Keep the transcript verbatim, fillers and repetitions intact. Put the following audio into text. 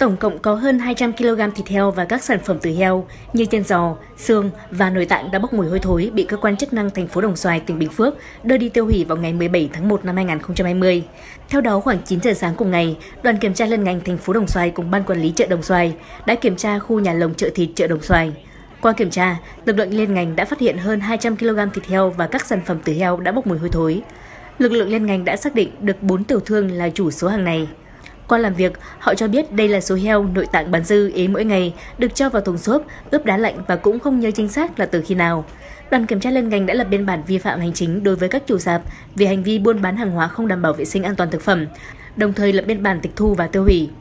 Tổng cộng có hơn hai trăm ki lô gam thịt heo và các sản phẩm từ heo như chân giò, xương và nội tạng đã bốc mùi hôi thối bị cơ quan chức năng thành phố Đồng Xoài, tỉnh Bình Phước đưa đi tiêu hủy vào ngày mười bảy tháng một năm hai nghìn không trăm hai mươi. Theo đó, khoảng chín giờ sáng cùng ngày, đoàn kiểm tra liên ngành thành phố Đồng Xoài cùng ban quản lý chợ Đồng Xoài đã kiểm tra khu nhà lồng chợ thịt chợ Đồng Xoài. Qua kiểm tra, lực lượng liên ngành đã phát hiện hơn hai trăm ki lô gam thịt heo và các sản phẩm từ heo đã bốc mùi hôi thối. Lực lượng liên ngành đã xác định được bốn tiểu thương là chủ số hàng này. Qua làm việc, họ cho biết đây là số heo nội tạng bán dư ế mỗi ngày, được cho vào thùng xốp, ướp đá lạnh và cũng không nhớ chính xác là từ khi nào. Đoàn kiểm tra liên ngành đã lập biên bản vi phạm hành chính đối với các chủ rạp vì hành vi buôn bán hàng hóa không đảm bảo vệ sinh an toàn thực phẩm, đồng thời lập biên bản tịch thu và tiêu hủy.